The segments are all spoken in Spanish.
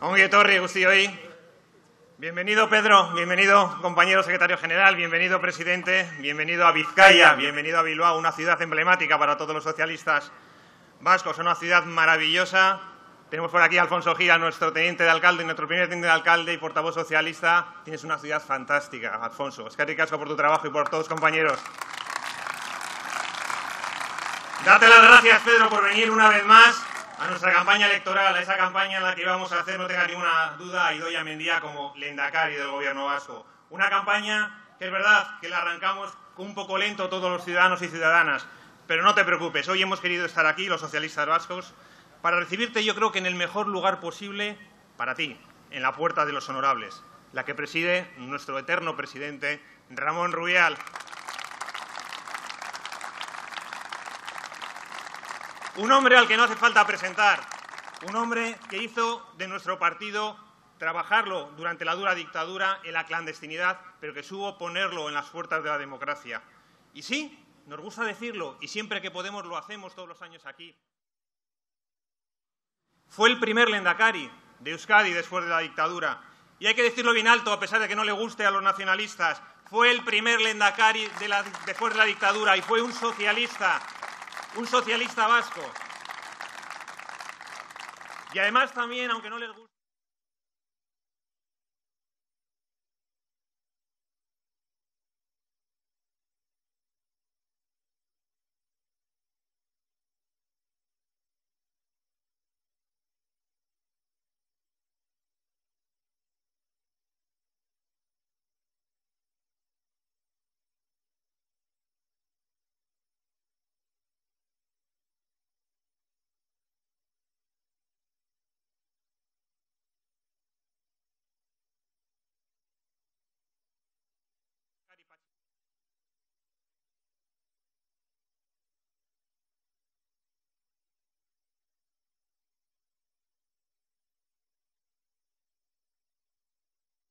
Ongi etorri guztioi. Bienvenido, Pedro. Bienvenido, compañero secretario general. Bienvenido, presidente. Bienvenido a Vizcaya. Bienvenido a Bilbao, una ciudad emblemática para todos los socialistas vascos. Es una ciudad maravillosa. Tenemos por aquí a Alfonso Gía, nuestro teniente de alcalde, nuestro primer teniente de alcalde y portavoz socialista. Tienes una ciudad fantástica, Alfonso. Eskerrik asko por tu trabajo y por todos, compañeros. Date las gracias, Pedro, por venir una vez más a nuestra campaña electoral, a esa campaña en la que íbamos a hacer, no tenga ninguna duda, a Idoia Mendia como Lehendakari del Gobierno vasco. Una campaña que es verdad que la arrancamos un poco lento todos los ciudadanos y ciudadanas, pero no te preocupes, hoy hemos querido estar aquí, los socialistas vascos, para recibirte yo creo que en el mejor lugar posible para ti, en la Puerta de los Honorables, la que preside nuestro eterno presidente Ramón Rubial. Un hombre al que no hace falta presentar, un hombre que hizo de nuestro partido trabajarlo durante la dura dictadura en la clandestinidad, pero que supo ponerlo en las puertas de la democracia. Y sí, nos gusta decirlo, y siempre que podemos lo hacemos todos los años aquí. Fue el primer lehendakari de Euskadi después de la dictadura. Y hay que decirlo bien alto, a pesar de que no le guste a los nacionalistas, fue el primer lehendakari después de la dictadura y fue un socialista vasco. Y además también, aunque no les guste...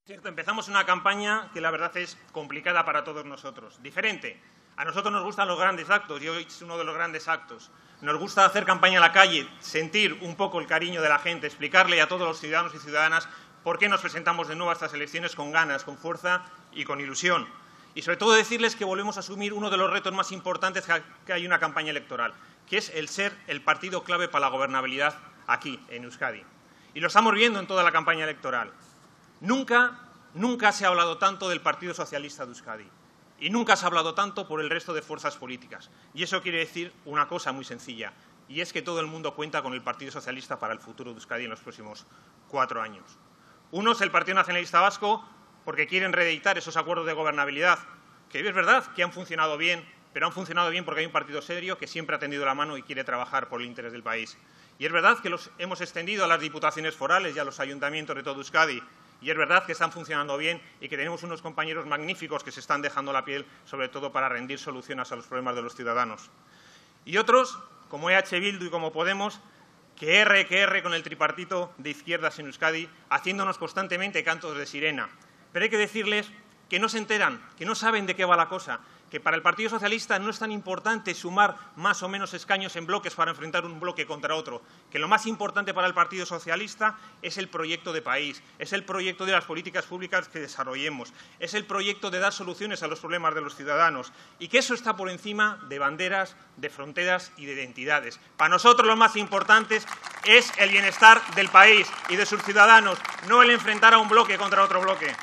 Empezamos una campaña que la verdad es complicada para todos nosotros, diferente. A nosotros nos gustan los grandes actos y hoy es uno de los grandes actos. Nos gusta hacer campaña en la calle, sentir un poco el cariño de la gente, explicarle a todos los ciudadanos y ciudadanas por qué nos presentamos de nuevo a estas elecciones con ganas, con fuerza y con ilusión. Y sobre todo decirles que volvemos a asumir uno de los retos más importantes que hay en una campaña electoral, que es el ser el partido clave para la gobernabilidad aquí, en Euskadi. Y lo estamos viendo en toda la campaña electoral. Nunca se ha hablado tanto del Partido Socialista de Euskadi y nunca se ha hablado tanto por el resto de fuerzas políticas. Y eso quiere decir una cosa muy sencilla, y es que todo el mundo cuenta con el Partido Socialista para el futuro de Euskadi en los próximos 4 años. Uno es el Partido Nacionalista Vasco porque quieren reeditar esos acuerdos de gobernabilidad, que es verdad que han funcionado bien, pero han funcionado bien porque hay un partido serio que siempre ha tendido la mano y quiere trabajar por el interés del país. Y es verdad que los hemos extendido a las diputaciones forales y a los ayuntamientos de todo Euskadi. Y es verdad que están funcionando bien y que tenemos unos compañeros magníficos que se están dejando la piel, sobre todo para rendir soluciones a los problemas de los ciudadanos. Y otros, como EH Bildu y como Podemos, que erre con el tripartito de izquierdas en Euskadi, haciéndonos constantemente cantos de sirena. Pero hay que decirles que no se enteran, que no saben de qué va la cosa, que para el Partido Socialista no es tan importante sumar más o menos escaños en bloques para enfrentar un bloque contra otro, que lo más importante para el Partido Socialista es el proyecto de país, es el proyecto de las políticas públicas que desarrollemos, es el proyecto de dar soluciones a los problemas de los ciudadanos y que eso está por encima de banderas, de fronteras y de identidades. Para nosotros lo más importante es el bienestar del país y de sus ciudadanos, no el enfrentar a un bloque contra otro bloque.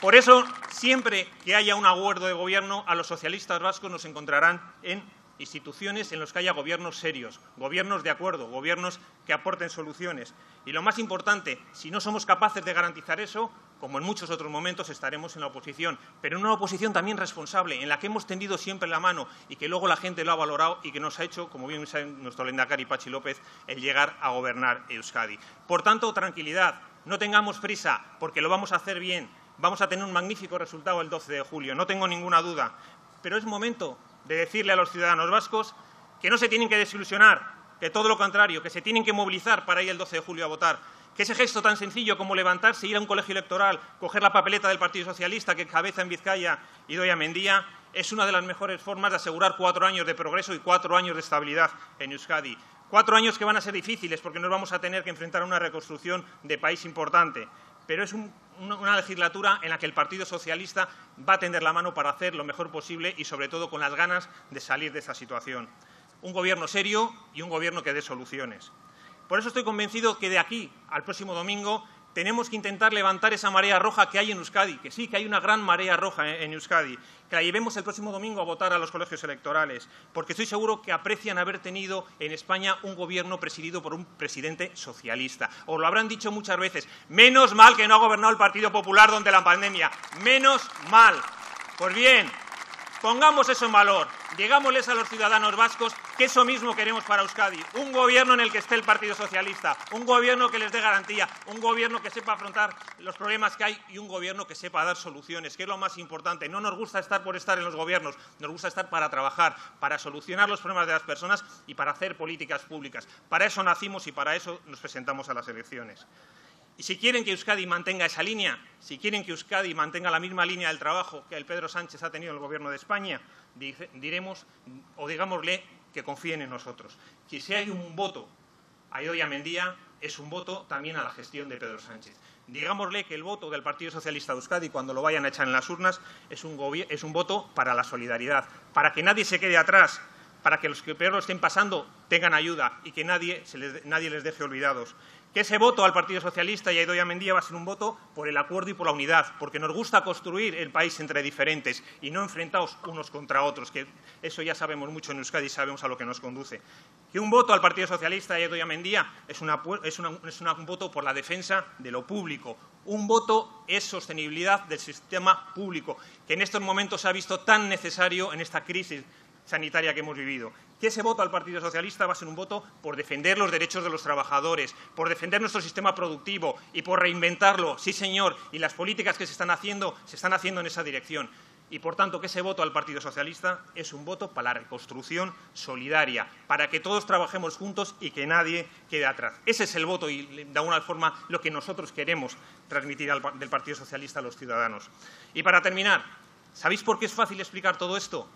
Por eso, siempre que haya un acuerdo de gobierno, a los socialistas vascos nos encontrarán en instituciones en las que haya gobiernos serios, gobiernos de acuerdo, gobiernos que aporten soluciones. Y lo más importante, si no somos capaces de garantizar eso, como en muchos otros momentos estaremos en la oposición, pero en una oposición también responsable, en la que hemos tendido siempre la mano y que luego la gente lo ha valorado y que nos ha hecho, como bien sabe nuestro lehendakari Pachi López, el llegar a gobernar Euskadi. Por tanto, tranquilidad, no tengamos prisa, porque lo vamos a hacer bien. Vamos a tener un magnífico resultado el 12 de julio, no tengo ninguna duda. Pero es momento de decirle a los ciudadanos vascos que no se tienen que desilusionar, que todo lo contrario, que se tienen que movilizar para ir el 12 de julio a votar. Que ese gesto tan sencillo como levantarse, ir a un colegio electoral, coger la papeleta del Partido Socialista que encabeza en Vizcaya Idoia Mendia, es una de las mejores formas de asegurar 4 años de progreso y 4 años de estabilidad en Euskadi. 4 años que van a ser difíciles porque nos vamos a tener que enfrentar a una reconstrucción de país importante, pero es una legislatura en la que el Partido Socialista va a tender la mano para hacer lo mejor posible y, sobre todo, con las ganas de salir de esta situación. Un gobierno serio y un gobierno que dé soluciones. Por eso estoy convencido que de aquí al próximo domingo tenemos que intentar levantar esa marea roja que hay en Euskadi, que sí, que hay una gran marea roja en Euskadi, que la llevemos el próximo domingo a votar a los colegios electorales, porque estoy seguro que aprecian haber tenido en España un gobierno presidido por un presidente socialista. Os lo habrán dicho muchas veces, menos mal que no ha gobernado el Partido Popular durante la pandemia, menos mal. Pues bien, pongamos eso en valor, digámosles a los ciudadanos vascos que eso mismo queremos para Euskadi, un gobierno en el que esté el Partido Socialista, un gobierno que les dé garantía, un gobierno que sepa afrontar los problemas que hay y un gobierno que sepa dar soluciones, que es lo más importante. No nos gusta estar por estar en los gobiernos, nos gusta estar para trabajar, para solucionar los problemas de las personas y para hacer políticas públicas. Para eso nacimos y para eso nos presentamos a las elecciones. Y si quieren que Euskadi mantenga esa línea, si quieren que Euskadi mantenga la misma línea del trabajo que el Pedro Sánchez ha tenido en el Gobierno de España, diremos o digámosle que confíen en nosotros. Que si hay un voto a Idoia Mendia, es un voto también a la gestión de Pedro Sánchez. Digámosle que el voto del Partido Socialista de Euskadi, cuando lo vayan a echar en las urnas, es un voto para la solidaridad, para que nadie se quede atrás, para que los que peor lo estén pasando tengan ayuda y que nadie les deje olvidados. Que ese voto al Partido Socialista y a Idoia Mendia va a ser un voto por el acuerdo y por la unidad, porque nos gusta construir el país entre diferentes y no enfrentados unos contra otros, que eso ya sabemos mucho en Euskadi y sabemos a lo que nos conduce. Que un voto al Partido Socialista y a Idoia Mendia es un voto por la defensa de lo público. Un voto es sostenibilidad del sistema público, que en estos momentos se ha visto tan necesario en esta crisis sanitaria que hemos vivido. Que ese voto al Partido Socialista va a ser un voto por defender los derechos de los trabajadores, por defender nuestro sistema productivo y por reinventarlo, sí señor, y las políticas que se están haciendo en esa dirección. Y, por tanto, que ese voto al Partido Socialista es un voto para la reconstrucción solidaria, para que todos trabajemos juntos y que nadie quede atrás. Ese es el voto y, de alguna forma, lo que nosotros queremos transmitir del Partido Socialista a los ciudadanos. Y, para terminar, ¿sabéis por qué es fácil explicar todo esto?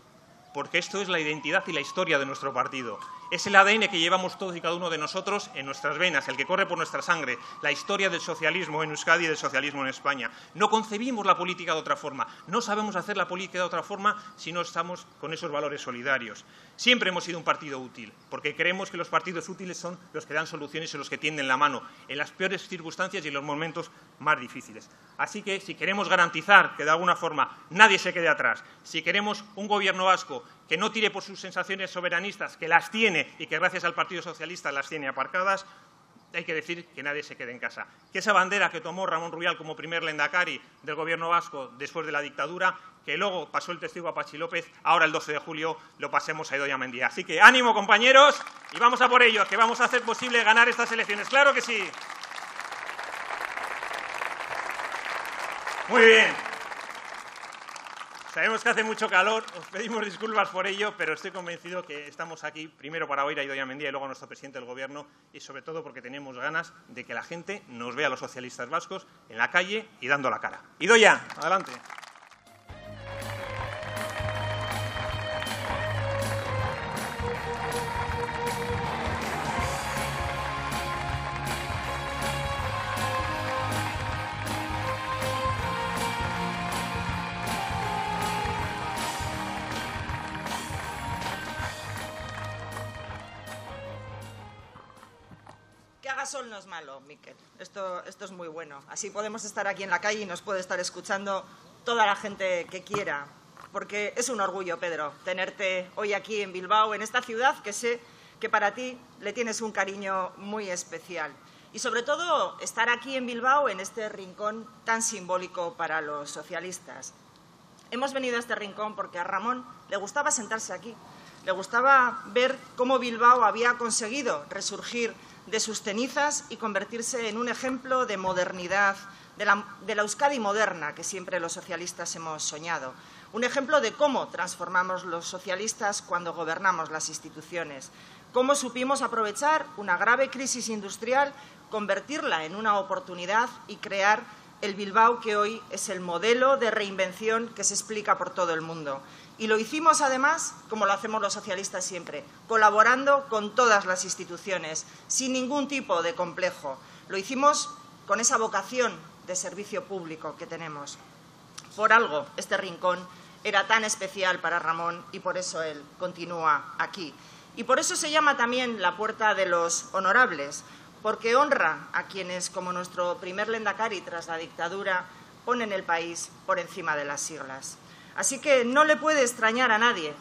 Porque esto es la identidad y la historia de nuestro partido. Es el ADN que llevamos todos y cada uno de nosotros en nuestras venas, el que corre por nuestra sangre, la historia del socialismo en Euskadi y del socialismo en España. No concebimos la política de otra forma, no sabemos hacer la política de otra forma si no estamos con esos valores solidarios. Siempre hemos sido un partido útil, porque creemos que los partidos útiles son los que dan soluciones y los que tienden la mano, en las peores circunstancias y en los momentos más difíciles. Así que, si queremos garantizar que de alguna forma nadie se quede atrás, si queremos un gobierno vasco que no tire por sus sensaciones soberanistas, que las tiene y que gracias al Partido Socialista las tiene aparcadas, hay que decir que nadie se quede en casa. Que esa bandera que tomó Ramón Rubial como primer lehendakari del Gobierno vasco después de la dictadura, que luego pasó el testigo a Pachi López, ahora el 12 de julio lo pasemos a Idoia Mendia. Así que ánimo, compañeros, y vamos a por ello, que vamos a hacer posible ganar estas elecciones. ¡Claro que sí! Muy bien. Sabemos que hace mucho calor, os pedimos disculpas por ello, pero estoy convencido que estamos aquí primero para oír a Idoia Mendia y luego a nuestro presidente del Gobierno y, sobre todo, porque tenemos ganas de que la gente nos vea a los socialistas vascos en la calle y dando la cara. Idoia, adelante. Sol no es malo, Miquel. Esto es muy bueno. Así podemos estar aquí en la calle y nos puede estar escuchando toda la gente que quiera. Porque es un orgullo, Pedro, tenerte hoy aquí en Bilbao, en esta ciudad que sé que para ti le tienes un cariño muy especial. Y sobre todo, estar aquí en Bilbao, en este rincón tan simbólico para los socialistas. Hemos venido a este rincón porque a Ramón le gustaba sentarse aquí. Le gustaba ver cómo Bilbao había conseguido resurgir de sus cenizas y convertirse en un ejemplo de modernidad, de la Euskadi moderna que siempre los socialistas hemos soñado. Un ejemplo de cómo transformamos los socialistas cuando gobernamos las instituciones. Cómo supimos aprovechar una grave crisis industrial, convertirla en una oportunidad y crear el Bilbao que hoy es el modelo de reinvención que se explica por todo el mundo. Y lo hicimos, además, como lo hacemos los socialistas siempre, colaborando con todas las instituciones, sin ningún tipo de complejo. Lo hicimos con esa vocación de servicio público que tenemos. Por algo, este rincón era tan especial para Ramón y por eso él continúa aquí. Y por eso se llama también la Puerta de los Honorables, porque honra a quienes, como nuestro primer lehendakari tras la dictadura, ponen el país por encima de las siglas. Así que no le puede extrañar a nadie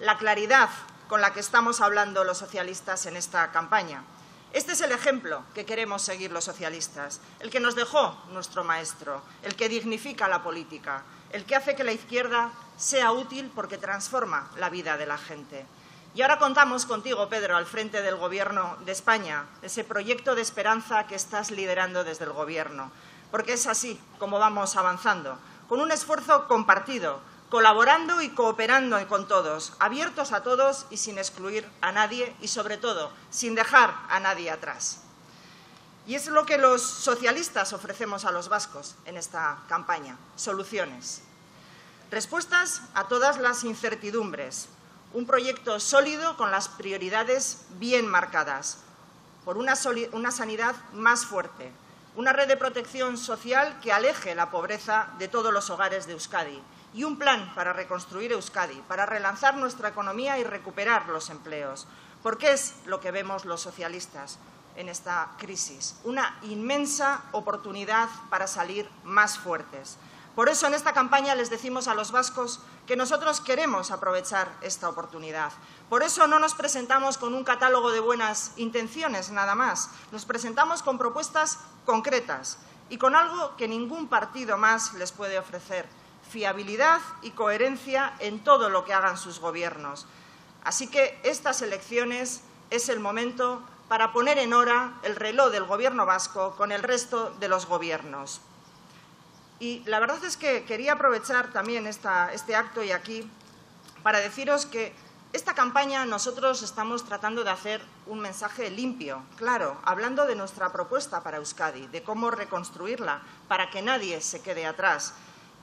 la claridad con la que estamos hablando los socialistas en esta campaña. Este es el ejemplo que queremos seguir los socialistas, el que nos dejó nuestro maestro, el que dignifica la política, el que hace que la izquierda sea útil porque transforma la vida de la gente. Y ahora contamos contigo, Pedro, al frente del Gobierno de España, ese proyecto de esperanza que estás liderando desde el Gobierno, porque es así como vamos avanzando, con un esfuerzo compartido, colaborando y cooperando con todos, abiertos a todos y sin excluir a nadie y, sobre todo, sin dejar a nadie atrás. Y es lo que los socialistas ofrecemos a los vascos en esta campaña, soluciones, respuestas a todas las incertidumbres. Un proyecto sólido con las prioridades bien marcadas, por una sanidad más fuerte, una red de protección social que aleje la pobreza de todos los hogares de Euskadi y un plan para reconstruir Euskadi, para relanzar nuestra economía y recuperar los empleos, porque es lo que vemos los socialistas en esta crisis, una inmensa oportunidad para salir más fuertes. Por eso, en esta campaña les decimos a los vascos que nosotros queremos aprovechar esta oportunidad. Por eso no nos presentamos con un catálogo de buenas intenciones, nada más. Nos presentamos con propuestas concretas y con algo que ningún partido más les puede ofrecer: fiabilidad y coherencia en todo lo que hagan sus gobiernos. Así que estas elecciones es el momento para poner en hora el reloj del Gobierno vasco con el resto de los gobiernos. Y la verdad es que quería aprovechar también este acto y aquí para deciros que esta campaña nosotros estamos tratando de hacer un mensaje limpio, claro, hablando de nuestra propuesta para Euskadi, de cómo reconstruirla, para que nadie se quede atrás.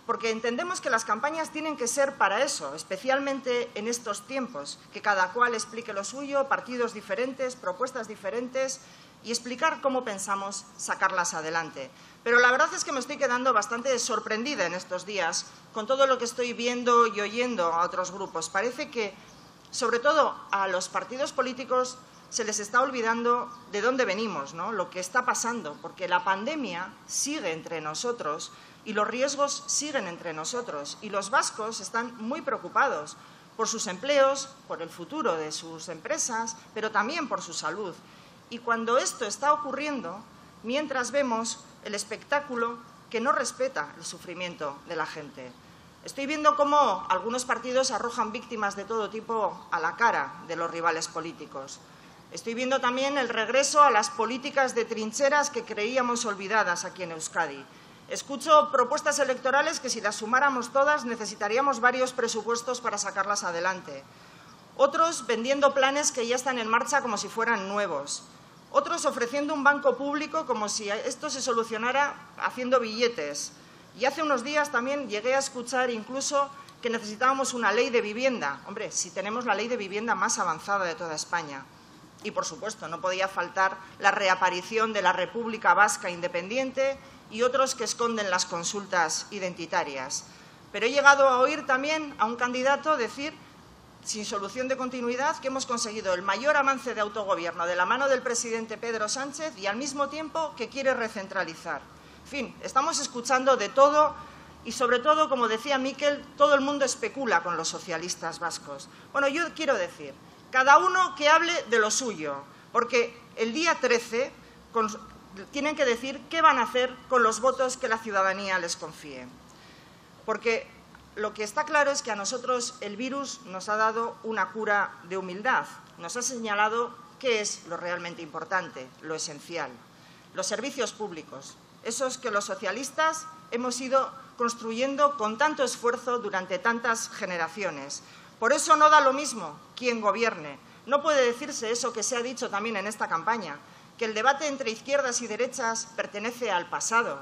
Porque entendemos que las campañas tienen que ser para eso, especialmente en estos tiempos, que cada cual explique lo suyo, partidos diferentes, propuestas diferentes, y explicar cómo pensamos sacarlas adelante. Pero la verdad es que me estoy quedando bastante sorprendida en estos días con todo lo que estoy viendo y oyendo a otros grupos. Parece que, sobre todo a los partidos políticos, se les está olvidando de dónde venimos, ¿no? Lo que está pasando, porque la pandemia sigue entre nosotros y los riesgos siguen entre nosotros. Y los vascos están muy preocupados por sus empleos, por el futuro de sus empresas, pero también por su salud. Y cuando esto está ocurriendo, mientras vemos el espectáculo que no respeta el sufrimiento de la gente. Estoy viendo cómo algunos partidos arrojan víctimas de todo tipo a la cara de los rivales políticos. Estoy viendo también el regreso a las políticas de trincheras que creíamos olvidadas aquí en Euskadi. Escucho propuestas electorales que, si las sumáramos todas, necesitaríamos varios presupuestos para sacarlas adelante. Otros vendiendo planes que ya están en marcha como si fueran nuevos. Otros ofreciendo un banco público como si esto se solucionara haciendo billetes. Y hace unos días también llegué a escuchar incluso que necesitábamos una ley de vivienda. Hombre, si tenemos la ley de vivienda más avanzada de toda España. Y, por supuesto, no podía faltar la reaparición de la República Vasca Independiente y otros que esconden las consultas identitarias. Pero he llegado a oír también a un candidato decir, sin solución de continuidad, que hemos conseguido el mayor avance de autogobierno de la mano del presidente Pedro Sánchez y al mismo tiempo que quiere recentralizar. En fin, estamos escuchando de todo y, sobre todo, como decía Mikel, todo el mundo especula con los socialistas vascos. Bueno, yo quiero decir, cada uno que hable de lo suyo, porque el día 13 tienen que decir qué van a hacer con los votos que la ciudadanía les confíe. Porque lo que está claro es que a nosotros el virus nos ha dado una cura de humildad, nos ha señalado qué es lo realmente importante, lo esencial, los servicios públicos, esos que los socialistas hemos ido construyendo con tanto esfuerzo durante tantas generaciones. Por eso no da lo mismo quien gobierne. No puede decirse eso que se ha dicho también en esta campaña, que el debate entre izquierdas y derechas pertenece al pasado,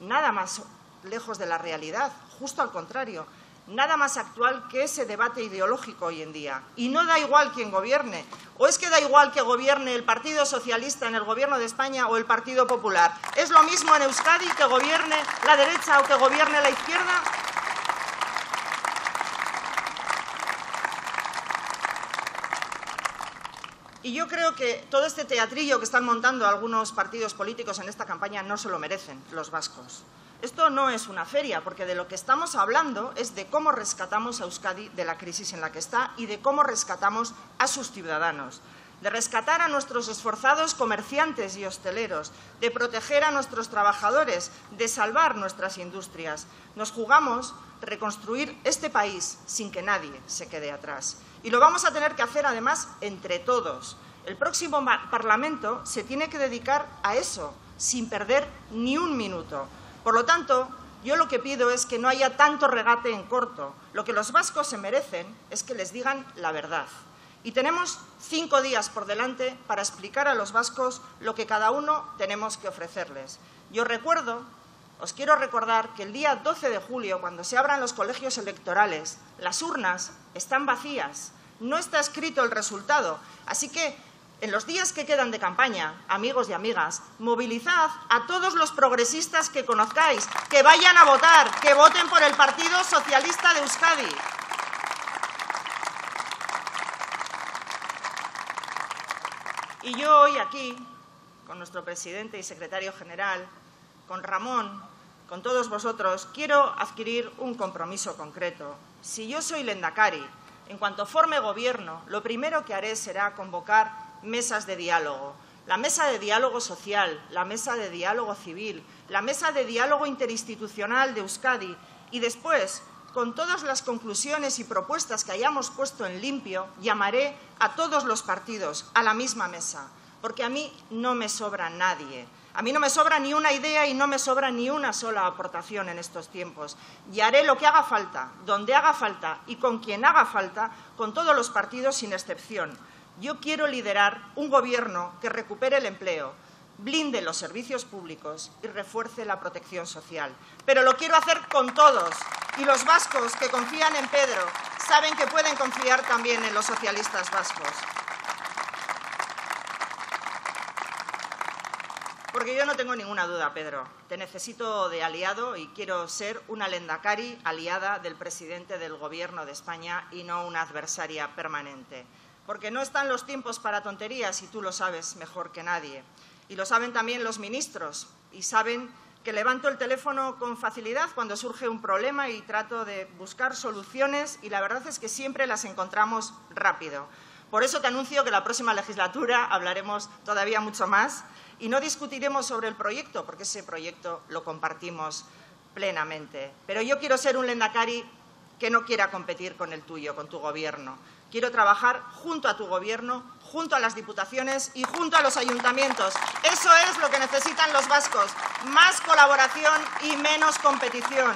nada más lejos de la realidad, justo al contrario. nada más actual que ese debate ideológico hoy en día. Y no da igual quién gobierne. ¿O es que da igual que gobierne el Partido Socialista en el Gobierno de España o el Partido Popular? ¿Es lo mismo en Euskadi que gobierne la derecha o que gobierne la izquierda? Y yo creo que todo este teatrillo que están montando algunos partidos políticos en esta campaña no se lo merecen los vascos. Esto no es una feria, porque de lo que estamos hablando es de cómo rescatamos a Euskadi de la crisis en la que está y de cómo rescatamos a sus ciudadanos, de rescatar a nuestros esforzados comerciantes y hosteleros, de proteger a nuestros trabajadores, de salvar nuestras industrias. Nos jugamos reconstruir este país sin que nadie se quede atrás. Y lo vamos a tener que hacer, además, entre todos. El próximo Parlamento se tiene que dedicar a eso, sin perder ni un minuto. Por lo tanto, yo lo que pido es que no haya tanto regate en corto. Lo que los vascos se merecen es que les digan la verdad. Y tenemos 5 días por delante para explicar a los vascos lo que cada uno tenemos que ofrecerles. Os quiero recordar que el día 12 de julio, cuando se abran los colegios electorales, las urnas están vacías, no está escrito el resultado. Así que, en los días que quedan de campaña, amigos y amigas, movilizad a todos los progresistas que conozcáis, que vayan a votar, que voten por el Partido Socialista de Euskadi. Y yo hoy aquí, con nuestro presidente y secretario general, con Ramón, con todos vosotros, quiero adquirir un compromiso concreto. Si yo soy Lehendakari, en cuanto forme gobierno, lo primero que haré será convocar mesas de diálogo. La mesa de diálogo social, la mesa de diálogo civil, la mesa de diálogo interinstitucional de Euskadi y después, con todas las conclusiones y propuestas que hayamos puesto en limpio, llamaré a todos los partidos a la misma mesa, porque a mí no me sobra nadie. A mí no me sobra ni una idea y no me sobra ni una sola aportación en estos tiempos. Y haré lo que haga falta, donde haga falta y con quien haga falta, con todos los partidos sin excepción. Yo quiero liderar un gobierno que recupere el empleo, blinde los servicios públicos y refuerce la protección social. Pero lo quiero hacer con todos. Y los vascos que confían en Pedro saben que pueden confiar también en los socialistas vascos. Porque yo no tengo ninguna duda, Pedro. Te necesito de aliado y quiero ser una Lehendakari aliada del presidente del Gobierno de España y no una adversaria permanente. Porque no están los tiempos para tonterías y tú lo sabes mejor que nadie. Y lo saben también los ministros y saben que levanto el teléfono con facilidad cuando surge un problema y trato de buscar soluciones y la verdad es que siempre las encontramos rápido. Por eso te anuncio que la próxima legislatura hablaremos todavía mucho más. Y no discutiremos sobre el proyecto, porque ese proyecto lo compartimos plenamente. Pero yo quiero ser un Lehendakari que no quiera competir con el tuyo, con tu gobierno. Quiero trabajar junto a tu gobierno, junto a las diputaciones y junto a los ayuntamientos. Eso es lo que necesitan los vascos, más colaboración y menos competición.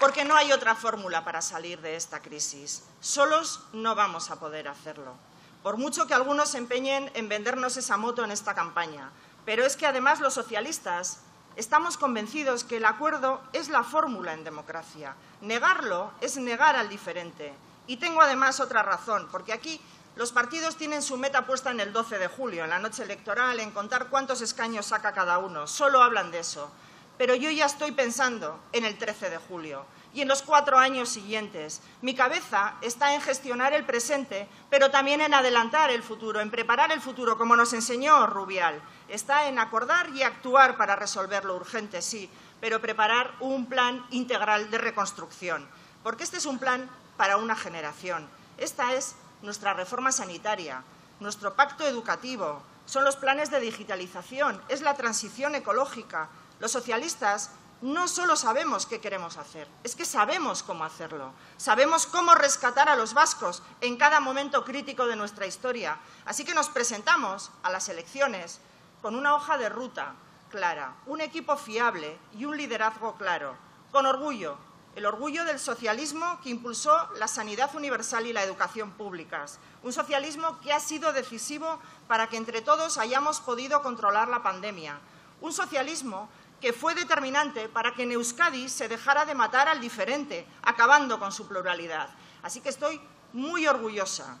Porque no hay otra fórmula para salir de esta crisis. Solos no vamos a poder hacerlo. Por mucho que algunos se empeñen en vendernos esa moto en esta campaña. Pero es que además los socialistas estamos convencidos que el acuerdo es la fórmula en democracia. Negarlo es negar al diferente. Y tengo además otra razón, porque aquí los partidos tienen su meta puesta en el 12 de julio, en la noche electoral, en contar cuántos escaños saca cada uno. Solo hablan de eso. Pero yo ya estoy pensando en el 13 de julio. Y en los 4 años siguientes. Mi cabeza está en gestionar el presente, pero también en adelantar el futuro, en preparar el futuro, como nos enseñó Rubial. Está en acordar y actuar para resolver lo urgente, sí, pero preparar un plan integral de reconstrucción. Porque este es un plan para una generación. Esta es nuestra reforma sanitaria, nuestro pacto educativo, son los planes de digitalización, es la transición ecológica. Los socialistas no solo sabemos qué queremos hacer, es que sabemos cómo hacerlo. Sabemos cómo rescatar a los vascos en cada momento crítico de nuestra historia. Así que nos presentamos a las elecciones con una hoja de ruta clara, un equipo fiable y un liderazgo claro. Con orgullo, el orgullo del socialismo que impulsó la sanidad universal y la educación públicas. Un socialismo que ha sido decisivo para que entre todos hayamos podido controlar la pandemia. Un socialismo que fue determinante para que en Euskadi se dejara de matar al diferente, acabando con su pluralidad. Así que estoy muy orgullosa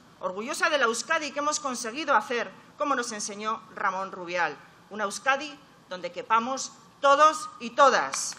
de la Euskadi que hemos conseguido hacer, como nos enseñó Ramón Rubial, una Euskadi donde quepamos todos y todas.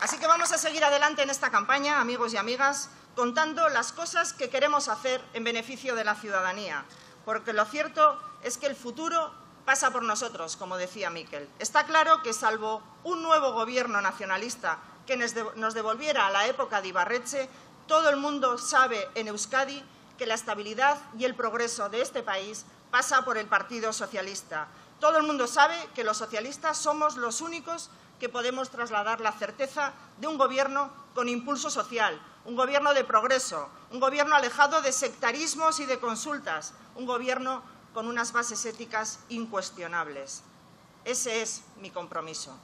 Así que vamos a seguir adelante en esta campaña, amigos y amigas, contando las cosas que queremos hacer en beneficio de la ciudadanía, porque lo cierto es que el futuro pasa por nosotros, como decía Mikel. Está claro que, salvo un nuevo gobierno nacionalista que nos devolviera a la época de Ibarretxe, todo el mundo sabe en Euskadi que la estabilidad y el progreso de este país pasa por el Partido Socialista. Todo el mundo sabe que los socialistas somos los únicos que podemos trasladar la certeza de un gobierno con impulso social, un gobierno de progreso, un gobierno alejado de sectarismos y de consultas, un gobierno con unas bases éticas incuestionables. Ese es mi compromiso.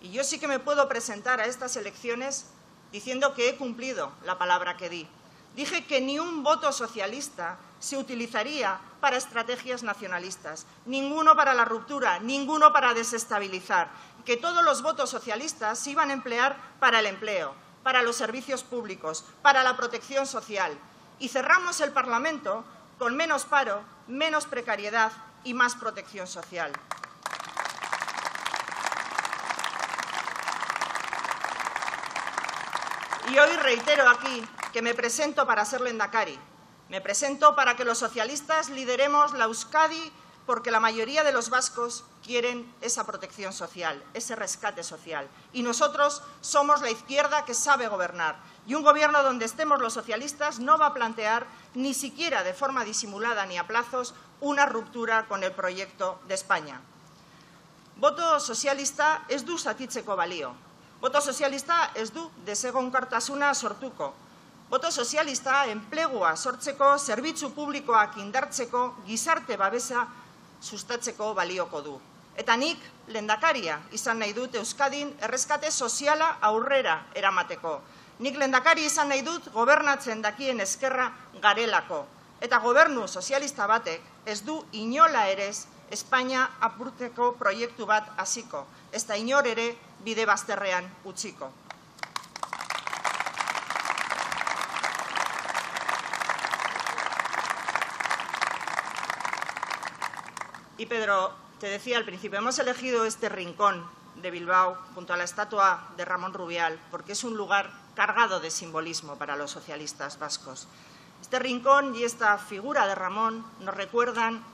Y yo sí que me puedo presentar a estas elecciones diciendo que he cumplido la palabra que di. Dije que ni un voto socialista se utilizaría para estrategias nacionalistas, ninguno para la ruptura, ninguno para desestabilizar, que todos los votos socialistas se iban a emplear para el empleo, para los servicios públicos, para la protección social. Y cerramos el Parlamento con menos paro, menos precariedad y más protección social. Y hoy reitero aquí que me presento para ser Lehendakari. Me presento para que los socialistas lideremos la Euskadi porque la mayoría de los vascos quieren esa protección social, ese rescate social. Y nosotros somos la izquierda que sabe gobernar. Y un gobierno donde estemos los socialistas no va a plantear, ni siquiera de forma disimulada ni a plazos, una ruptura con el proyecto de España. Boto sozialista ez du zatitzeko balio. Boto sozialista ez du desegonkortasuna sortuko. Boto sozialista enplegua sortzeko, zerbitzu publikoak indartzeko, gizarte babesa sustatzeko balioko du. Eta nik lehendakaria izan nahi dut Euskadin erreskate soziala aurrera eramateko. Nik lehendakari izan nahi dut gobernatzen dakien eskerra garelako. Eta gobernu sozialista batek ez du inola ere Espainia apurteko proiektu bat hasiko. Ez da inor ere bide bazterrean utziko. Y Pedro, te decía al principio, hemos elegido este rincón de Bilbao junto a la estatua de Ramón Rubial porque es un lugar cargado de simbolismo para los socialistas vascos. Este rincón y esta figura de Ramón nos recuerdan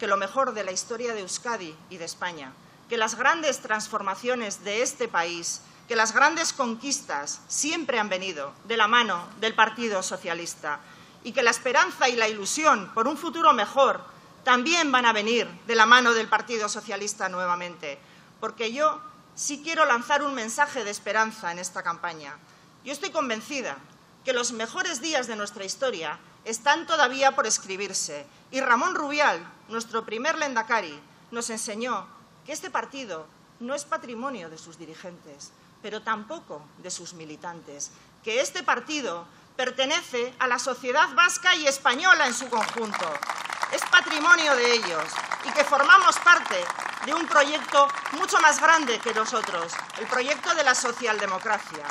que lo mejor de la historia de Euskadi y de España, que las grandes transformaciones de este país, que las grandes conquistas siempre han venido de la mano del Partido Socialista y que la esperanza y la ilusión por un futuro mejor también van a venir de la mano del Partido Socialista nuevamente, porque yo sí quiero lanzar un mensaje de esperanza en esta campaña. Yo estoy convencida que los mejores días de nuestra historia están todavía por escribirse y Ramón Rubial, nuestro primer lehendakari, nos enseñó que este partido no es patrimonio de sus dirigentes, pero tampoco de sus militantes, que este partido pertenece a la sociedad vasca y española en su conjunto. Es patrimonio de ellos y que formamos parte de un proyecto mucho más grande que nosotros, el proyecto de la socialdemocracia.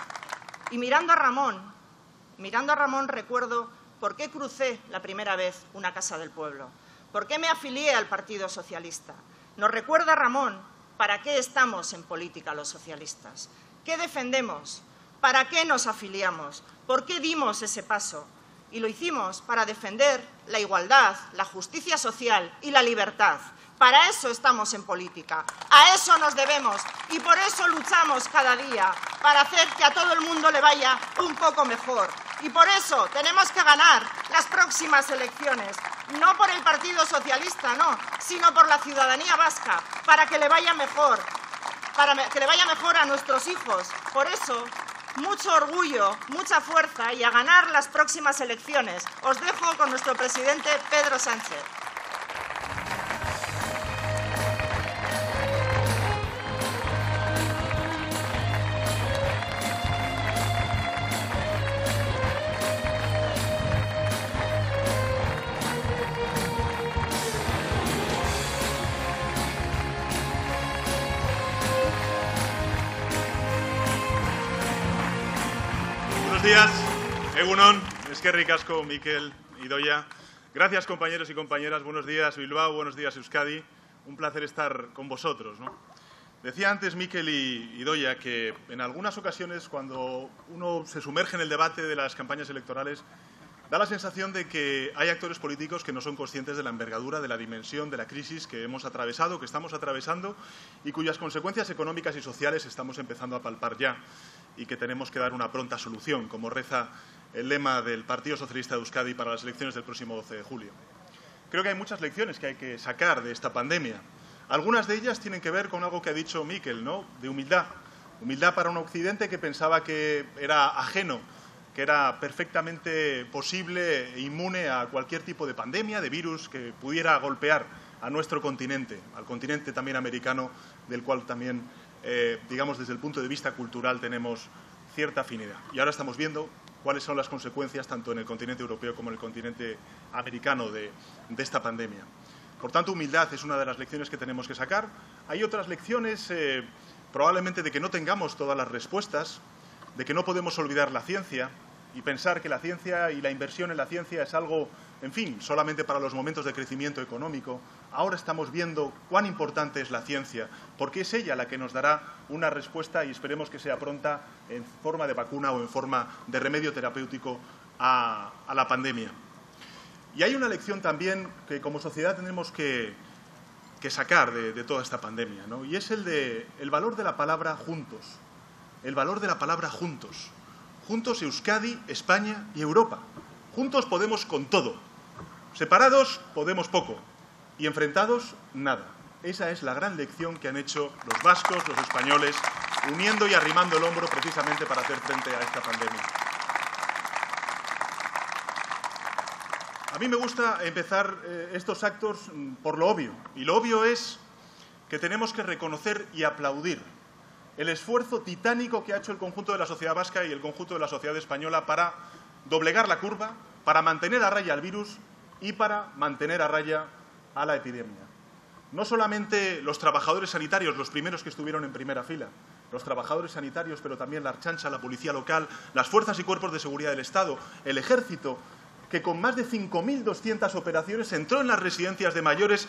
Y mirando a Ramón recuerdo por qué crucé la primera vez una casa del pueblo, por qué me afilié al Partido Socialista. Nos recuerda Ramón para qué estamos en política los socialistas, qué defendemos, para qué nos afiliamos, por qué dimos ese paso. Y lo hicimos para defender la igualdad, la justicia social y la libertad. Para eso estamos en política, a eso nos debemos y por eso luchamos cada día, para hacer que a todo el mundo le vaya un poco mejor. Y por eso tenemos que ganar las próximas elecciones, no por el Partido Socialista, no, sino por la ciudadanía vasca, para que le vaya mejor, para que le vaya mejor a nuestros hijos. Por eso, mucho orgullo, mucha fuerza y a ganar las próximas elecciones. Os dejo con nuestro presidente Pedro Sánchez. Buenos días, Egunon, Eskerrik Asko, Mikel, Idoia. Gracias, compañeros y compañeras. Buenos días, Bilbao. Buenos días, Euskadi. Un placer estar con vosotros, ¿no? Decía antes Mikel y Idoia que en algunas ocasiones, cuando uno se sumerge en el debate de las campañas electorales, da la sensación de que hay actores políticos que no son conscientes de la envergadura, de la dimensión, de la crisis que hemos atravesado, que estamos atravesando y cuyas consecuencias económicas y sociales estamos empezando a palpar ya y que tenemos que dar una pronta solución, como reza el lema del Partido Socialista de Euskadi para las elecciones del próximo 12 de julio. Creo que hay muchas lecciones que hay que sacar de esta pandemia. Algunas de ellas tienen que ver con algo que ha dicho Mikel, ¿no? De humildad. Humildad para un Occidente que pensaba que era ajeno, que era perfectamente posible e inmune a cualquier tipo de pandemia, de virus que pudiera golpear a nuestro continente, al continente también americano, del cual también, digamos, desde el punto de vista cultural tenemos cierta afinidad. Y ahora estamos viendo cuáles son las consecuencias, tanto en el continente europeo como en el continente americano, de esta pandemia. Por tanto, humildad es una de las lecciones que tenemos que sacar. Hay otras lecciones, probablemente, de que no tengamos todas las respuestas, de que no podemos olvidar la ciencia y pensar que la ciencia y la inversión en la ciencia es algo, en fin, solamente para los momentos de crecimiento económico. Ahora estamos viendo cuán importante es la ciencia, porque es ella la que nos dará una respuesta, y esperemos que sea pronta, en forma de vacuna o en forma de remedio terapéutico a la pandemia. Y hay una lección también que como sociedad tenemos que sacar de toda esta pandemia, ¿no? Y es el valor de la palabra juntos. El valor de la palabra juntos. Juntos Euskadi, España y Europa. Juntos podemos con todo. Separados podemos poco. Y enfrentados, nada. Esa es la gran lección que han hecho los vascos, los españoles, uniendo y arrimando el hombro precisamente para hacer frente a esta pandemia. A mí me gusta empezar estos actos por lo obvio. Y lo obvio es que tenemos que reconocer y aplaudir el esfuerzo titánico que ha hecho el conjunto de la sociedad vasca y el conjunto de la sociedad española para doblegar la curva, para mantener a raya al virus y para mantener a raya a la epidemia. No solamente los trabajadores sanitarios, los primeros que estuvieron en primera fila, los trabajadores sanitarios, pero también la Ertzaintza, la policía local, las fuerzas y cuerpos de seguridad del Estado, el Ejército, que con más de 5.200 operaciones entró en las residencias de mayores.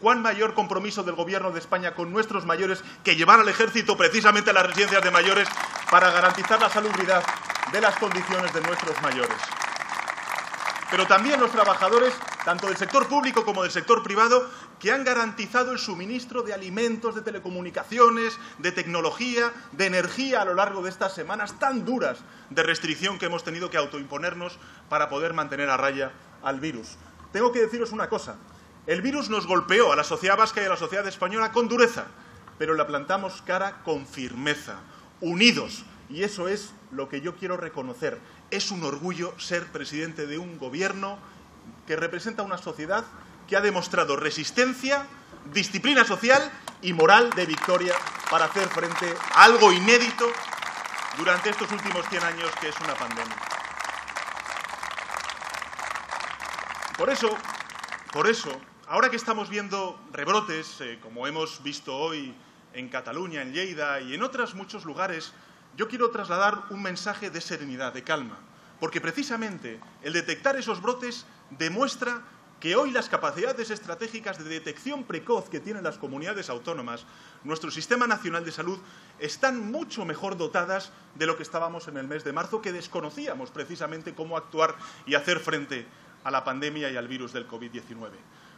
¿Cuán mayor compromiso del Gobierno de España con nuestros mayores que llevar al Ejército precisamente a las residencias de mayores para garantizar la salubridad de las condiciones de nuestros mayores? Pero también los trabajadores, tanto del sector público como del sector privado, que han garantizado el suministro de alimentos, de telecomunicaciones, de tecnología, de energía a lo largo de estas semanas tan duras de restricción que hemos tenido que autoimponernos para poder mantener a raya al virus. Tengo que deciros una cosa. El virus nos golpeó a la sociedad vasca y a la sociedad española con dureza, pero la plantamos cara con firmeza, unidos. Y eso es lo que yo quiero reconocer. Es un orgullo ser presidente de un gobierno que representa una sociedad que ha demostrado resistencia, disciplina social y moral de victoria para hacer frente a algo inédito durante estos últimos 100 años, que es una pandemia. Por eso, ahora que estamos viendo rebrotes, como hemos visto hoy en Cataluña, en Lleida y en otros muchos lugares, yo quiero trasladar un mensaje de serenidad, de calma, porque precisamente el detectar esos brotes demuestra que hoy las capacidades estratégicas de detección precoz que tienen las comunidades autónomas, nuestro Sistema Nacional de Salud, están mucho mejor dotadas de lo que estábamos en el mes de marzo, que desconocíamos precisamente cómo actuar y hacer frente a la pandemia y al virus del COVID-19.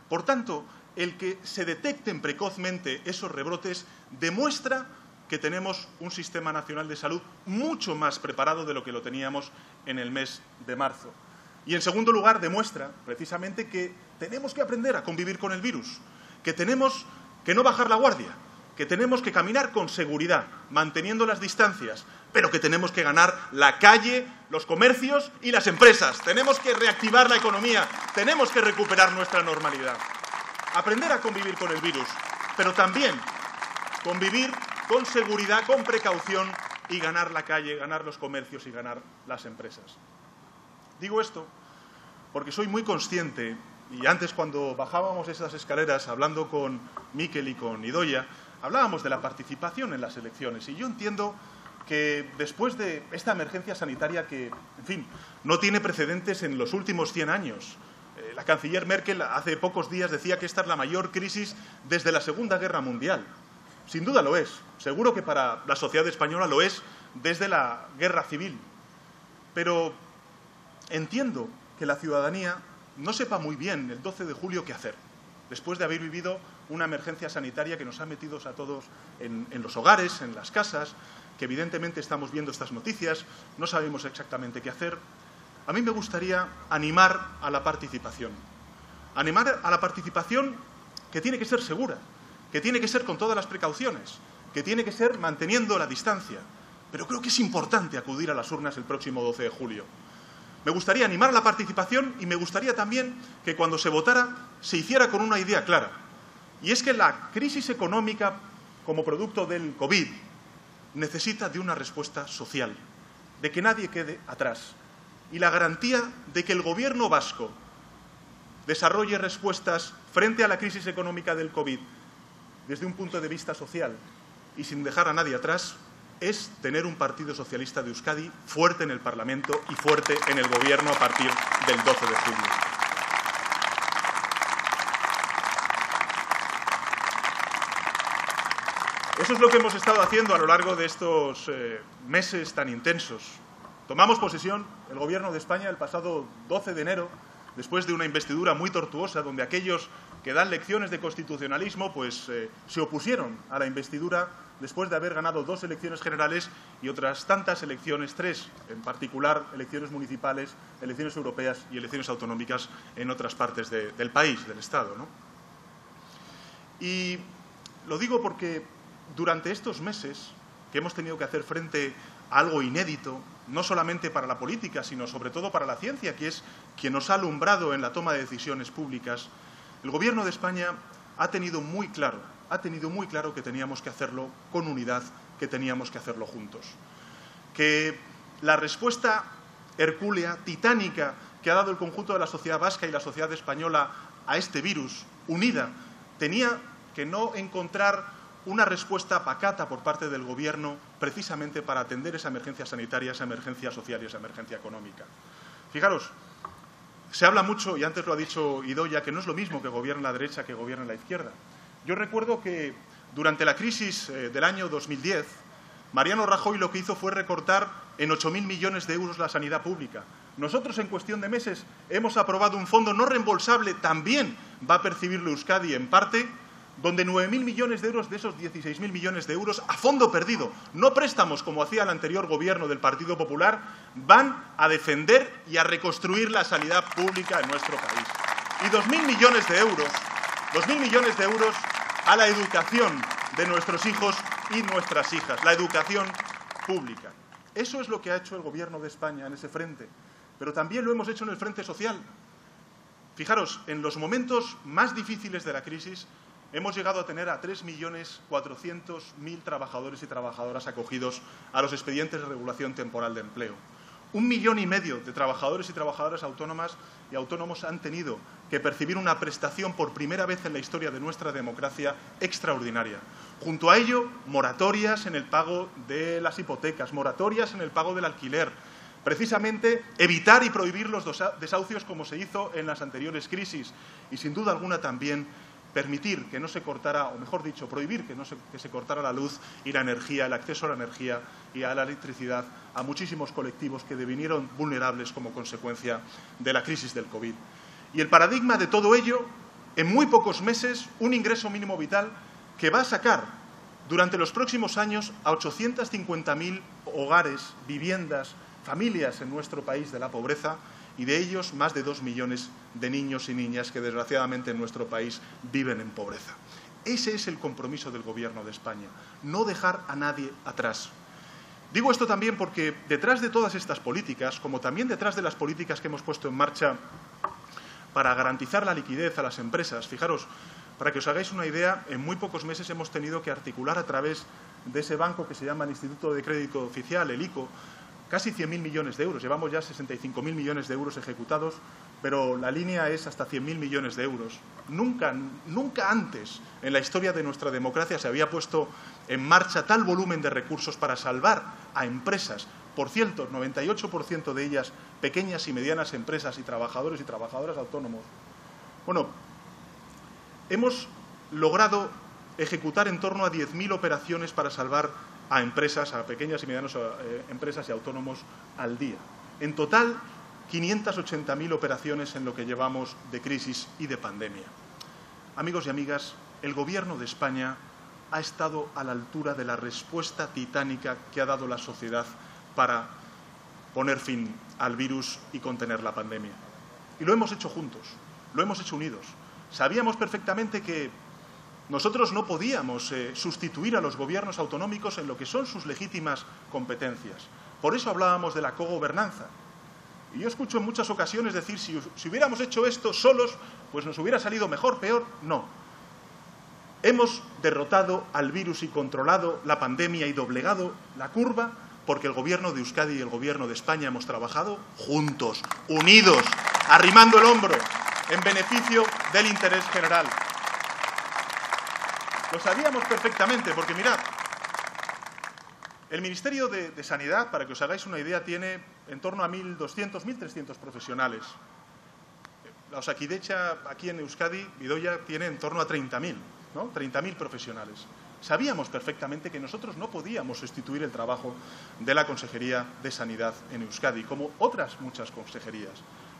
Por tanto, el que se detecten precozmente esos rebrotes demuestra que tenemos un Sistema Nacional de Salud mucho más preparado de lo que lo teníamos en el mes de marzo. Y, en segundo lugar, demuestra precisamente que tenemos que aprender a convivir con el virus, que tenemos que no bajar la guardia, que tenemos que caminar con seguridad, manteniendo las distancias, pero que tenemos que ganar la calle, los comercios y las empresas. Tenemos que reactivar la economía, tenemos que recuperar nuestra normalidad. Aprender a convivir con el virus, pero también convivir con seguridad, con precaución y ganar la calle, ganar los comercios y ganar las empresas. Digo esto porque soy muy consciente, y antes cuando bajábamos esas escaleras hablando con Mikel y con Idoia, hablábamos de la participación en las elecciones, y yo entiendo que después de esta emergencia sanitaria que, en fin, no tiene precedentes en los últimos 100 años. La canciller Merkel hace pocos días decía que esta es la mayor crisis desde la Segunda Guerra Mundial. Sin duda lo es. Seguro que para la sociedad española lo es desde la Guerra Civil. Pero entiendo que la ciudadanía no sepa muy bien el 12 de julio qué hacer, después de haber vivido una emergencia sanitaria que nos ha metido a todos en los hogares, en las casas, que evidentemente estamos viendo estas noticias, no sabemos exactamente qué hacer. A mí me gustaría animar a la participación. Animar a la participación que tiene que ser segura, que tiene que ser con todas las precauciones, que tiene que ser manteniendo la distancia. Pero creo que es importante acudir a las urnas el próximo 12 de julio. Me gustaría animar a la participación y me gustaría también que cuando se votara se hiciera con una idea clara. Y es que la crisis económica como producto del COVID necesita de una respuesta social, de que nadie quede atrás. Y la garantía de que el Gobierno vasco desarrolle respuestas frente a la crisis económica del COVID desde un punto de vista social y sin dejar a nadie atrás es tener un Partido Socialista de Euskadi fuerte en el Parlamento y fuerte en el Gobierno a partir del 12 de julio. Eso es lo que hemos estado haciendo a lo largo de estos meses tan intensos. Tomamos posesión el Gobierno de España el pasado 12 de enero, después de una investidura muy tortuosa, donde aquellos que dan lecciones de constitucionalismo pues se opusieron a la investidura después de haber ganado 2 elecciones generales y otras tantas elecciones, 3, en particular elecciones municipales, elecciones europeas y elecciones autonómicas en otras partes del país, del Estado, ¿no? Y lo digo porque durante estos meses que hemos tenido que hacer frente a algo inédito, no solamente para la política, sino sobre todo para la ciencia, que es quien nos ha alumbrado en la toma de decisiones públicas, el Gobierno de España ha tenido muy claro que teníamos que hacerlo con unidad, que teníamos que hacerlo juntos. Que la respuesta hercúlea, titánica, que ha dado el conjunto de la sociedad vasca y la sociedad española a este virus, unida, tenía que no encontrar una respuesta pacata por parte del Gobierno precisamente para atender esa emergencia sanitaria, esa emergencia social y esa emergencia económica. Fijaros, se habla mucho, y antes lo ha dicho Idoia, que no es lo mismo que gobierne la derecha que gobierne la izquierda. Yo recuerdo que durante la crisis del año 2010, Mariano Rajoy lo que hizo fue recortar en 8.000 millones de euros la sanidad pública. Nosotros, en cuestión de meses, hemos aprobado un fondo no reembolsable, también va a percibirlo Euskadi en parte, donde 9.000 millones de euros de esos 16.000 millones de euros a fondo perdido, no préstamos como hacía el anterior Gobierno del Partido Popular, van a defender y a reconstruir la sanidad pública en nuestro país. Y 2.000 millones de euros a la educación de nuestros hijos y nuestras hijas, la educación pública. Eso es lo que ha hecho el Gobierno de España en ese frente, pero también lo hemos hecho en el frente social. Fijaros, en los momentos más difíciles de la crisis hemos llegado a tener a 3.400.000 trabajadores y trabajadoras acogidos a los expedientes de regulación temporal de empleo. 1,5 millones de trabajadores y trabajadoras autónomas y autónomos han tenido que percibir una prestación por primera vez en la historia de nuestra democracia extraordinaria. Junto a ello, moratorias en el pago de las hipotecas, moratorias en el pago del alquiler. Precisamente evitar y prohibir los desahucios como se hizo en las anteriores crisis y sin duda alguna también permitir que no se cortara, o mejor dicho, prohibir que se cortara la luz y la energía, el acceso a la energía y a la electricidad a muchísimos colectivos que devinieron vulnerables como consecuencia de la crisis del COVID. Y el paradigma de todo ello, en muy pocos meses, un ingreso mínimo vital que va a sacar durante los próximos años a 850.000 hogares, viviendas, familias en nuestro país de la pobreza, y de ellos más de 2 millones de niños y niñas que desgraciadamente en nuestro país viven en pobreza. Ese es el compromiso del Gobierno de España, no dejar a nadie atrás. Digo esto también porque detrás de todas estas políticas, como también detrás de las políticas que hemos puesto en marcha para garantizar la liquidez a las empresas, fijaros, para que os hagáis una idea, en muy pocos meses hemos tenido que articular a través de ese banco que se llama el Instituto de Crédito Oficial, el ICO, casi 100.000 millones de euros. Llevamos ya 65.000 millones de euros ejecutados, pero la línea es hasta 100.000 millones de euros. Nunca antes en la historia de nuestra democracia se había puesto en marcha tal volumen de recursos para salvar a empresas. Por cierto, 98% de ellas pequeñas y medianas empresas y trabajadores y trabajadoras autónomos. Bueno, hemos logrado ejecutar en torno a 10.000 operaciones para salvar a empresas, a pequeñas y medianas empresas y autónomos al día. En total, 580.000 operaciones en lo que llevamos de crisis y de pandemia. Amigos y amigas, el Gobierno de España ha estado a la altura de la respuesta titánica que ha dado la sociedad para poner fin al virus y contener la pandemia. Y lo hemos hecho juntos, lo hemos hecho unidos. Sabíamos perfectamente que nosotros no podíamos sustituir a los gobiernos autonómicos en lo que son sus legítimas competencias. Por eso hablábamos de la cogobernanza. Y yo escucho en muchas ocasiones decir, si hubiéramos hecho esto solos, pues nos hubiera salido mejor, peor. No. Hemos derrotado al virus y controlado la pandemia y doblegado la curva porque el Gobierno de Euskadi y el Gobierno de España hemos trabajado juntos, unidos, arrimando el hombro, en beneficio del interés general. Lo sabíamos perfectamente, porque mirad, el Ministerio de Sanidad, para que os hagáis una idea, tiene en torno a 1.200, 1.300 profesionales. La Osakidetza, aquí en Euskadi, Idoia, tiene en torno a 30.000, ¿no? 30.000 profesionales. Sabíamos perfectamente que nosotros no podíamos sustituir el trabajo de la Consejería de Sanidad en Euskadi, como otras muchas consejerías.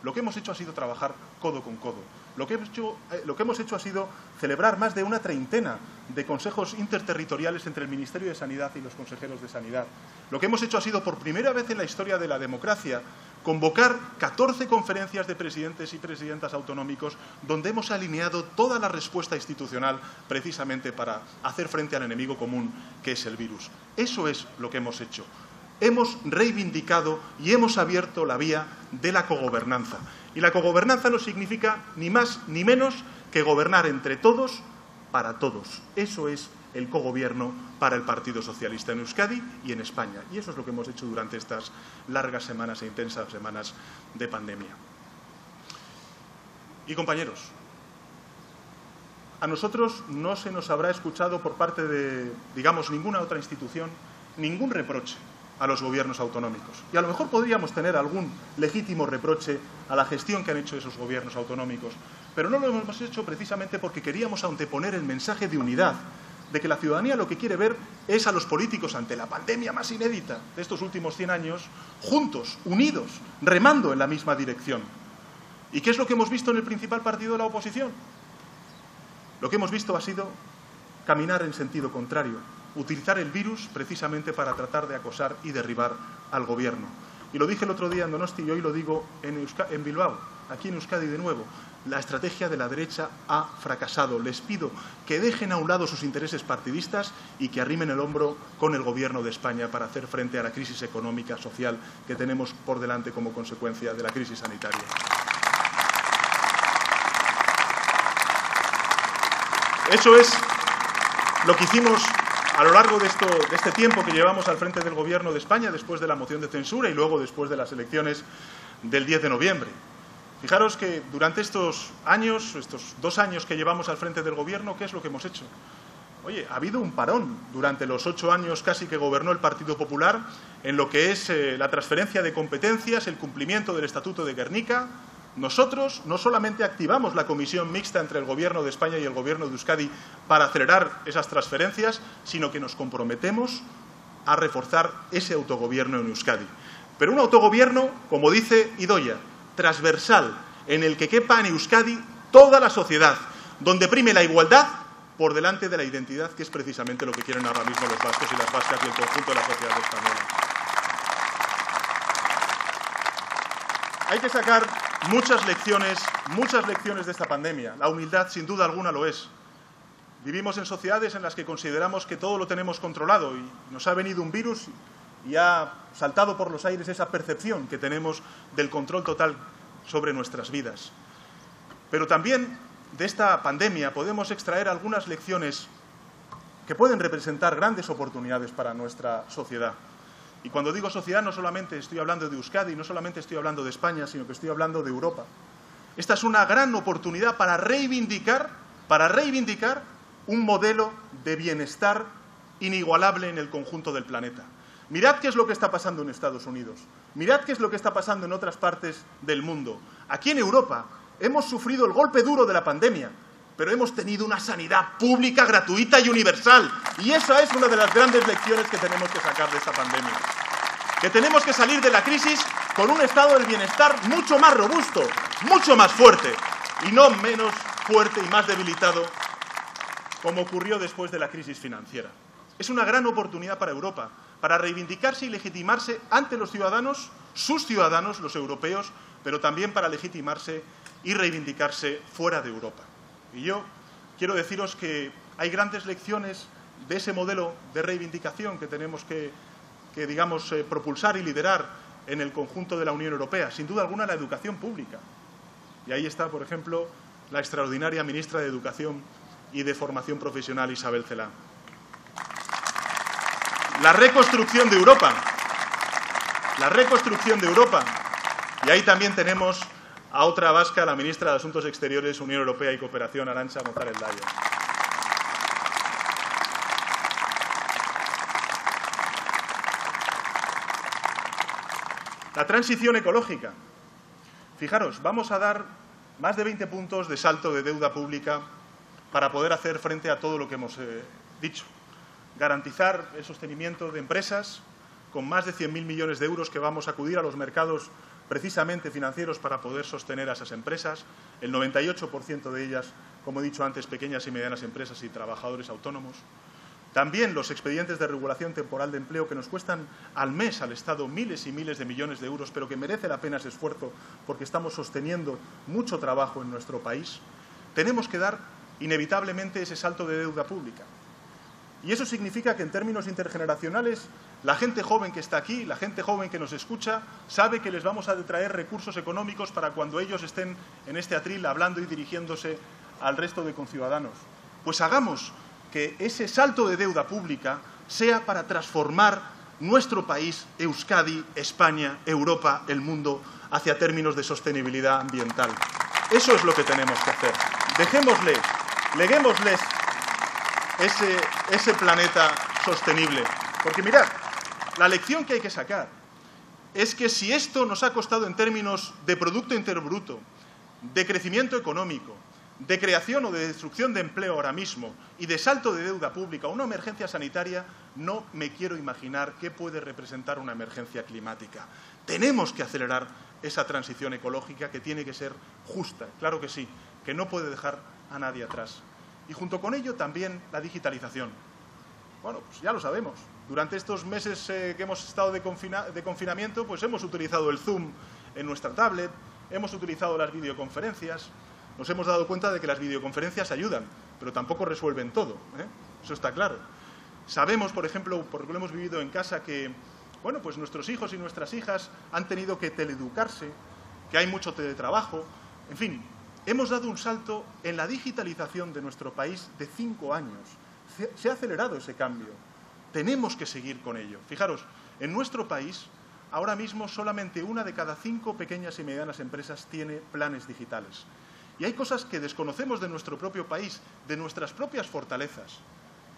Lo que hemos hecho ha sido trabajar codo con codo. Lo que hemos hecho ha sido celebrar más de una treintena de consejos interterritoriales entre el Ministerio de Sanidad y los consejeros de Sanidad. Lo que hemos hecho ha sido, por primera vez en la historia de la democracia, convocar 14 conferencias de presidentes y presidentas autonómicos donde hemos alineado toda la respuesta institucional precisamente para hacer frente al enemigo común que es el virus. Eso es lo que hemos hecho. Hemos reivindicado y hemos abierto la vía de la cogobernanza. Y la cogobernanza no significa ni más ni menos que gobernar entre todos para todos. Eso es el cogobierno para el Partido Socialista en Euskadi y en España. Y eso es lo que hemos hecho durante estas largas semanas e intensas semanas de pandemia. Y compañeros, a nosotros no se nos habrá escuchado por parte de, digamos, ninguna otra institución, ningún reproche a los gobiernos autonómicos. Y a lo mejor podríamos tener algún legítimo reproche a la gestión que han hecho esos gobiernos autonómicos, pero no lo hemos hecho precisamente porque queríamos anteponer el mensaje de unidad, de que la ciudadanía lo que quiere ver es a los políticos ante la pandemia más inédita de estos últimos 100 años, juntos, unidos, remando en la misma dirección. ¿Y qué es lo que hemos visto en el principal partido de la oposición? Lo que hemos visto ha sido caminar en sentido contrario, utilizar el virus precisamente para tratar de acosar y derribar al Gobierno. Y lo dije el otro día en Donosti y hoy lo digo en Bilbao, aquí en Euskadi de nuevo. La estrategia de la derecha ha fracasado. Les pido que dejen a un lado sus intereses partidistas y que arrimen el hombro con el Gobierno de España para hacer frente a la crisis económica, social que tenemos por delante como consecuencia de la crisis sanitaria. Eso es lo que hicimos a lo largo de este tiempo que llevamos al frente del Gobierno de España, después de la moción de censura y luego después de las elecciones del 10 de noviembre. Fijaros que durante estos 2 años que llevamos al frente del Gobierno, ¿qué es lo que hemos hecho? Oye, ha habido un parón durante los 8 años casi que gobernó el Partido Popular en lo que es la transferencia de competencias, el cumplimiento del Estatuto de Guernica. Nosotros no solamente activamos la comisión mixta entre el Gobierno de España y el Gobierno de Euskadi para acelerar esas transferencias, sino que nos comprometemos a reforzar ese autogobierno en Euskadi. Pero un autogobierno, como dice Idoia, transversal, en el que quepa en Euskadi toda la sociedad, donde prime la igualdad por delante de la identidad, que es precisamente lo que quieren ahora mismo los vascos y las vascas y el conjunto de la sociedad española. Hay que sacar muchas lecciones de esta pandemia. La humildad, sin duda alguna, lo es. Vivimos en sociedades en las que consideramos que todo lo tenemos controlado y nos ha venido un virus y ha saltado por los aires esa percepción que tenemos del control total sobre nuestras vidas. Pero también de esta pandemia podemos extraer algunas lecciones que pueden representar grandes oportunidades para nuestra sociedad. Y cuando digo sociedad, no solamente estoy hablando de Euskadi, no solamente estoy hablando de España, sino que estoy hablando de Europa. Esta es una gran oportunidad para reivindicar un modelo de bienestar inigualable en el conjunto del planeta. Mirad qué es lo que está pasando en Estados Unidos. Mirad qué es lo que está pasando en otras partes del mundo. Aquí en Europa hemos sufrido el golpe duro de la pandemia, pero hemos tenido una sanidad pública, gratuita y universal. Y esa es una de las grandes lecciones que tenemos que sacar de esta pandemia. Que tenemos que salir de la crisis con un estado del bienestar mucho más robusto, mucho más fuerte, y no menos fuerte y más debilitado, como ocurrió después de la crisis financiera. Es una gran oportunidad para Europa, para reivindicarse y legitimarse ante los ciudadanos, sus ciudadanos, los europeos, pero también para legitimarse y reivindicarse fuera de Europa. Y yo quiero deciros que hay grandes lecciones de ese modelo de reivindicación que tenemos que propulsar y liderar en el conjunto de la Unión Europea. Sin duda alguna, la educación pública. Y ahí está, por ejemplo, la extraordinaria ministra de Educación y de Formación Profesional, Isabel Celaá. La reconstrucción de Europa. Y ahí también tenemos a otra vasca, la ministra de Asuntos Exteriores, Unión Europea y Cooperación, Arancha González Laya. La transición ecológica. Fijaros, vamos a dar más de 20 puntos de salto de deuda pública para poder hacer frente a todo lo que hemos dicho. Garantizar el sostenimiento de empresas con más de 100.000 millones de euros que vamos a acudir a los mercados precisamente financieros para poder sostener a esas empresas, el 98% de ellas, como he dicho antes, pequeñas y medianas empresas y trabajadores autónomos. También los expedientes de regulación temporal de empleo que nos cuestan al mes al Estado miles y miles de millones de euros, pero que merece la pena ese esfuerzo porque estamos sosteniendo mucho trabajo en nuestro país. Tenemos que dar inevitablemente ese salto de deuda pública. Y eso significa que en términos intergeneracionales, la gente joven que está aquí, la gente joven que nos escucha, sabe que les vamos a traer recursos económicos para cuando ellos estén en este atril hablando y dirigiéndose al resto de conciudadanos. Pues hagamos que ese salto de deuda pública sea para transformar nuestro país, Euskadi, España, Europa, el mundo, hacia términos de sostenibilidad ambiental. Eso es lo que tenemos que hacer. Leguémosles ese planeta sostenible. Porque mirad, la lección que hay que sacar es que si esto nos ha costado en términos de Producto Interior Bruto, de crecimiento económico, de creación o de destrucción de empleo ahora mismo y de salto de deuda pública o una emergencia sanitaria, no me quiero imaginar qué puede representar una emergencia climática. Tenemos que acelerar esa transición ecológica que tiene que ser justa, claro que sí, que no puede dejar a nadie atrás. Y junto con ello también la digitalización. Bueno, pues ya lo sabemos. Durante estos meses que hemos estado de confinamiento, pues hemos utilizado el Zoom en nuestra tablet, hemos utilizado las videoconferencias. Nos hemos dado cuenta de que las videoconferencias ayudan, pero tampoco resuelven todo, ¿eh? Eso está claro. Sabemos, por ejemplo, porque lo hemos vivido en casa, que bueno, pues nuestros hijos y nuestras hijas han tenido que teleeducarse, que hay mucho teletrabajo, en fin. Hemos dado un salto en la digitalización de nuestro país de 5 años. Se ha acelerado ese cambio. Tenemos que seguir con ello. Fijaros, en nuestro país, ahora mismo solamente 1 de cada 5 pequeñas y medianas empresas tiene planes digitales. Y hay cosas que desconocemos de nuestro propio país, de nuestras propias fortalezas.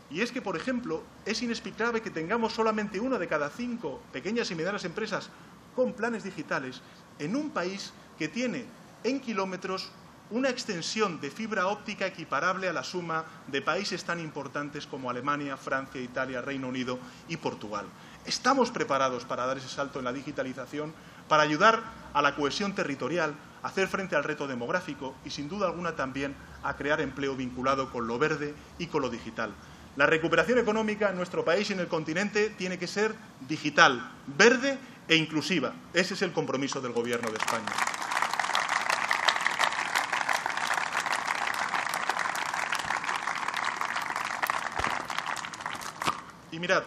Y es que, por ejemplo, es inexplicable que tengamos solamente 1 de cada 5 pequeñas y medianas empresas con planes digitales en un país que tiene en kilómetros una extensión de fibra óptica equiparable a la suma de países tan importantes como Alemania, Francia, Italia, Reino Unido y Portugal. Estamos preparados para dar ese salto en la digitalización, para ayudar a la cohesión territorial, a hacer frente al reto demográfico y, sin duda alguna, también a crear empleo vinculado con lo verde y con lo digital. La recuperación económica en nuestro país y en el continente tiene que ser digital, verde e inclusiva. Ese es el compromiso del Gobierno de España. Y mirad,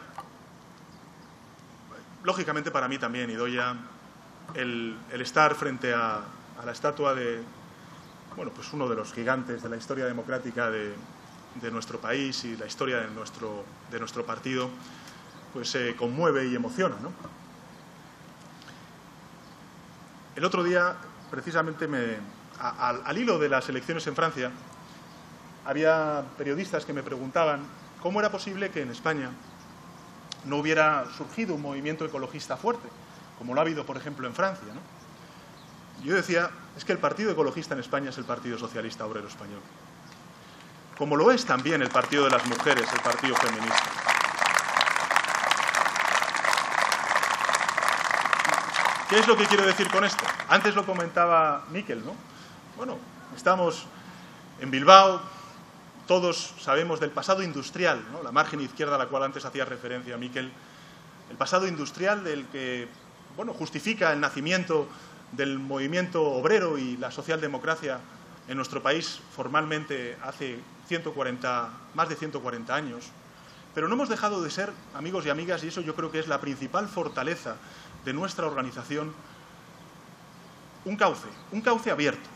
lógicamente para mí también, Idoia, el estar frente a la estatua de, bueno, pues uno de los gigantes de la historia democrática de nuestro país y la historia de nuestro partido, pues conmueve y emociona, ¿no? El otro día, precisamente, al hilo de las elecciones en Francia, había periodistas que me preguntaban cómo era posible que en España no hubiera surgido un movimiento ecologista fuerte, como lo ha habido, por ejemplo, en Francia, ¿no? Yo decía, es que el partido ecologista en España es el Partido Socialista Obrero Español, como lo es también el Partido de las Mujeres, el Partido Feminista. ¿Qué es lo que quiero decir con esto? Antes lo comentaba Mikel, ¿no? Bueno, estamos en Bilbao, todos sabemos del pasado industrial, ¿no? La margen izquierda a la cual antes hacía referencia Mikel, el pasado industrial del que, bueno, justifica el nacimiento del movimiento obrero y la socialdemocracia en nuestro país formalmente hace más de 140 años. Pero no hemos dejado de ser amigos y amigas, y eso yo creo que es la principal fortaleza de nuestra organización, un cauce abierto.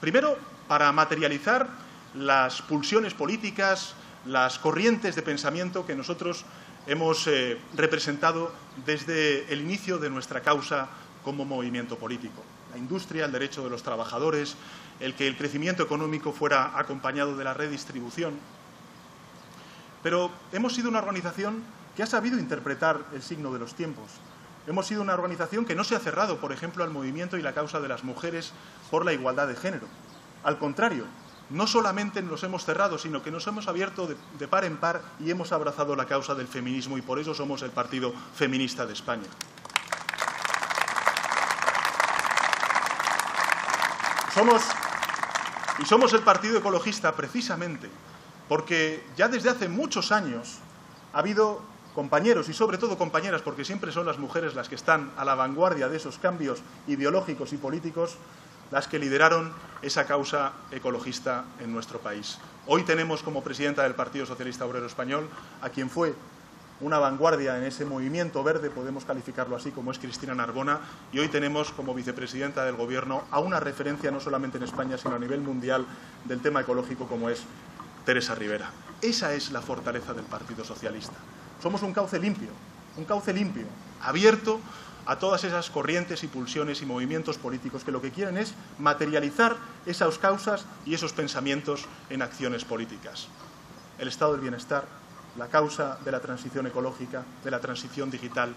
Primero, para materializar las pulsiones políticas, las corrientes de pensamiento que nosotros hemos representado desde el inicio de nuestra causa como movimiento político. La industria, el derecho de los trabajadores, el que el crecimiento económico fuera acompañado de la redistribución. Pero hemos sido una organización que ha sabido interpretar el signo de los tiempos. Hemos sido una organización que no se ha cerrado, por ejemplo, al movimiento y la causa de las mujeres por la igualdad de género. Al contrario, no solamente nos hemos cerrado, sino que nos hemos abierto de par en par y hemos abrazado la causa del feminismo, y por eso somos el Partido Feminista de España. Somos el Partido Ecologista precisamente porque ya desde hace muchos años ha habido compañeros y sobre todo compañeras, porque siempre son las mujeres las que están a la vanguardia de esos cambios ideológicos y políticos, las que lideraron esa causa ecologista en nuestro país. Hoy tenemos como presidenta del Partido Socialista Obrero Español a quien fue una vanguardia en ese movimiento verde, podemos calificarlo así, como es Cristina Narbona, y hoy tenemos como vicepresidenta del Gobierno a una referencia no solamente en España, sino a nivel mundial del tema ecológico, como es Teresa Ribera. Esa es la fortaleza del Partido Socialista. Somos un cauce limpio, abierto a todas esas corrientes y pulsiones y movimientos políticos que lo que quieren es materializar esas causas y esos pensamientos en acciones políticas. El estado del bienestar, la causa de la transición ecológica, de la transición digital,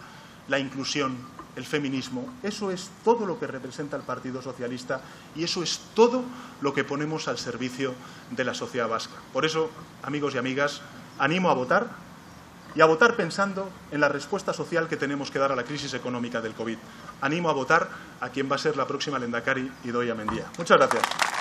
la inclusión, el feminismo, eso es todo lo que representa el Partido Socialista y eso es todo lo que ponemos al servicio de la sociedad vasca. Por eso, amigos y amigas, animo a votar, y a votar pensando en la respuesta social que tenemos que dar a la crisis económica del COVID. Animo a votar a quien va a ser la próxima Lehendakari, Idoia Mendia. Muchas gracias.